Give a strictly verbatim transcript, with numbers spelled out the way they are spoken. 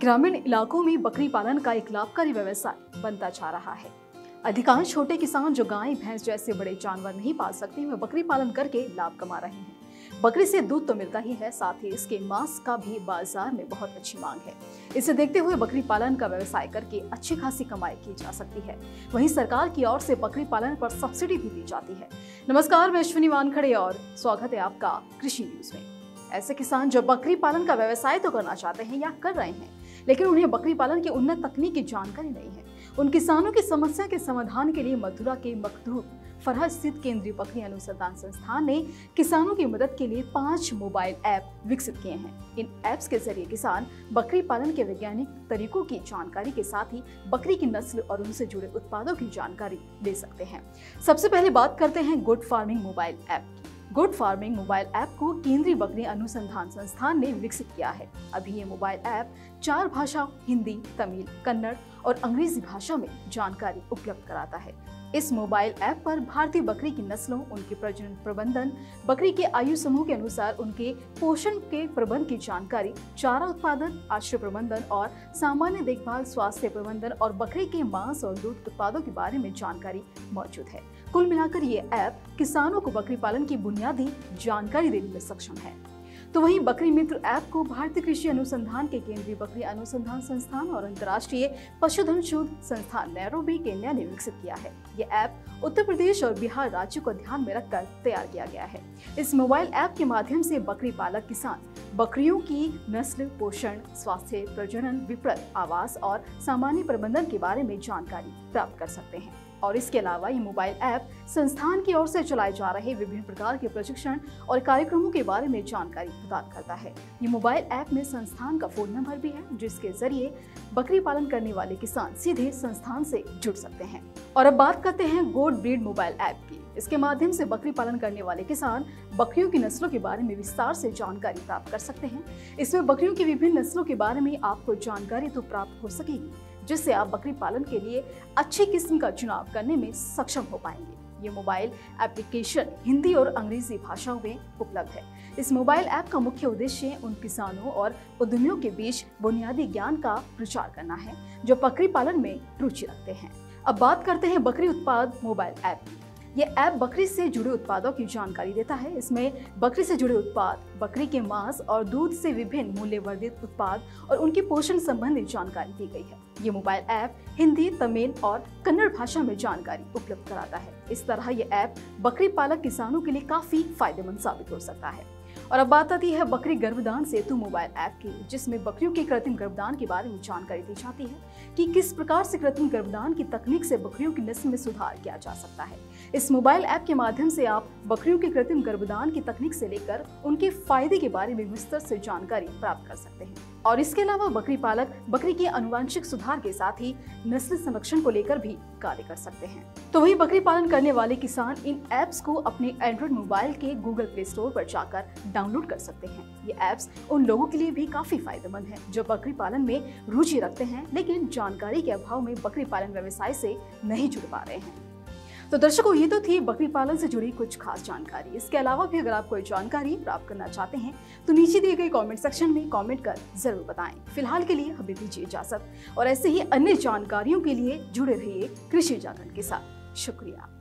ग्रामीण इलाकों में बकरी पालन का एक लाभकारी व्यवसाय बनता जा रहा है। अधिकांश छोटे किसान जो गाय भैंस जैसे बड़े जानवर नहीं पाल सकते, वे बकरी पालन करके लाभ कमा रहे हैं। बकरी से दूध तो मिलता ही है, साथ ही इसके मांस का भी बाजार में बहुत अच्छी मांग है। इसे देखते हुए बकरी पालन का व्यवसाय करके अच्छी खासी कमाई की जा सकती है। वहीं सरकार की ओर से बकरी पालन पर सब्सिडी भी दी जाती है। नमस्कार, मैं अश्विनी वानखड़े और स्वागत है आपका कृषि न्यूज में। ऐसे किसान जो बकरी पालन का व्यवसाय तो करना चाहते हैं या कर रहे हैं, लेकिन उन्हें बकरी पालन की उन्नत तकनीक की जानकारी नहीं है, उन किसानों की समस्या के समाधान के लिए मथुरा के मखदूम फरहा स्थित केंद्रीय बकरी अनुसंधान संस्थान ने किसानों की मदद के लिए पांच मोबाइल ऐप विकसित किए हैं। इन ऐप्स के जरिए किसान बकरी पालन के वैज्ञानिक तरीकों की जानकारी के साथ ही बकरी की नस्ल और उनसे जुड़े उत्पादों की जानकारी ले सकते हैं। सबसे पहले बात करते हैं गोट फार्मिंग मोबाइल ऐप की। गुड फार्मिंग मोबाइल ऐप को केंद्रीय बकरी अनुसंधान संस्थान ने विकसित किया है। अभी ये मोबाइल ऐप चार भाषाओं हिंदी, तमिल, कन्नड़ और अंग्रेजी भाषा में जानकारी उपलब्ध कराता है। इस मोबाइल ऐप पर भारतीय बकरी की नस्लों, उनके प्रजनन प्रबंधन, बकरी के आयु समूह के अनुसार उनके पोषण के प्रबंध की जानकारी, चारा उत्पादन, आश्रय प्रबंधन और सामान्य देखभाल, स्वास्थ्य प्रबंधन और बकरी के मांस और दूध उत्पादों के बारे में जानकारी मौजूद है। कुल मिलाकर ये ऐप किसानों को बकरी पालन की बुनियादी जानकारी देने में सक्षम है। तो वहीं बकरी मित्र ऐप को भारतीय कृषि अनुसंधान के केंद्रीय बकरी अनुसंधान संस्थान और अंतरराष्ट्रीय पशुधन शोध संस्थान नैरोबी केन्या ने विकसित किया है। ये ऐप उत्तर प्रदेश और बिहार राज्यों को ध्यान में रखकर तैयार किया गया है। इस मोबाइल ऐप के माध्यम से बकरी पालक किसान बकरियों की नस्ल, पोषण, स्वास्थ्य, प्रजनन, विपणन, आवास और सामान्य प्रबंधन के बारे में जानकारी प्राप्त कर सकते हैं। और इसके अलावा ये मोबाइल ऐप संस्थान की ओर से चलाए जा रहे विभिन्न प्रकार के प्रशिक्षण और कार्यक्रमों के बारे में जानकारी प्रदान करता है। ये मोबाइल ऐप में संस्थान का फोन नंबर भी है, जिसके जरिए बकरी पालन करने वाले किसान सीधे संस्थान से जुड़ सकते हैं। और अब बात करते हैं गोट ब्रीड मोबाइल ऐप की। इसके माध्यम से बकरी पालन करने वाले किसान बकरियों की नस्लों के बारे में विस्तार से जानकारी प्राप्त कर सकते हैं। इसमें बकरियों की विभिन्न नस्लों के बारे में आपको जानकारी तो प्राप्त हो सकेगी, जिससे आप बकरी पालन के लिए अच्छी किस्म का चुनाव करने में सक्षम हो पाएंगे। ये मोबाइल एप्लीकेशन हिंदी और अंग्रेजी भाषाओं में उपलब्ध है। इस मोबाइल ऐप का मुख्य उद्देश्य उन किसानों और उद्यमियों के बीच बुनियादी ज्ञान का प्रचार करना है जो बकरी पालन में रुचि रखते हैं। अब बात करते हैं बकरी उत्पाद मोबाइल ऐप की। ये ऐप बकरी से जुड़े उत्पादों की जानकारी देता है। इसमें बकरी से जुड़े उत्पाद, बकरी के मांस और दूध से विभिन्न मूल्यवर्धित उत्पाद और उनके पोषण संबंधी जानकारी दी गई है। ये मोबाइल ऐप हिंदी, तमिल और कन्नड़ भाषा में जानकारी उपलब्ध कराता है। इस तरह ये ऐप बकरी पालक किसानों के लिए काफी फायदेमंद साबित हो सकता है। और अब बात आती है बकरी गर्भदान सेतु मोबाइल ऐप की, जिसमें बकरियों के कृत्रिम गर्भदान के बारे में जानकारी दी जाती है कि किस प्रकार से कृत्रिम गर्भदान की तकनीक से बकरियों की नस्ल में सुधार किया जा सकता है। इस मोबाइल ऐप के माध्यम से आप बकरियों के कृत्रिम गर्भदान की तकनीक से लेकर उनके फायदे के बारे में विस्तृत से जानकारी प्राप्त कर सकते हैं। और इसके अलावा बकरी पालक बकरी के अनुवांशिक सुधार के साथ ही नस्ल संरक्षण को लेकर भी कार्य कर सकते हैं। तो वही बकरी पालन करने वाले किसान इन ऐप्स को अपने एंड्रॉइड मोबाइल के गूगल प्ले स्टोर पर जाकर डाउनलोड कर सकते हैं। ये ऐप्स उन लोगों के लिए भी काफी फायदेमंद हैं जो बकरी पालन में रुचि रखते हैं, लेकिन जानकारी के अभाव में बकरी पालन व्यवसाय से नहीं जुड़ पा रहे हैं। तो दर्शकों, ये तो थी बकरी पालन से जुड़ी कुछ खास जानकारी। इसके अलावा भी अगर आप कोई जानकारी प्राप्त करना चाहते हैं तो नीचे दिए गए कमेंट सेक्शन में कमेंट कर जरूर बताएं। फिलहाल के लिए हमें दीजिए इजाजत और ऐसे ही अन्य जानकारियों के लिए जुड़े रहिए कृषि जागरण के साथ। शुक्रिया।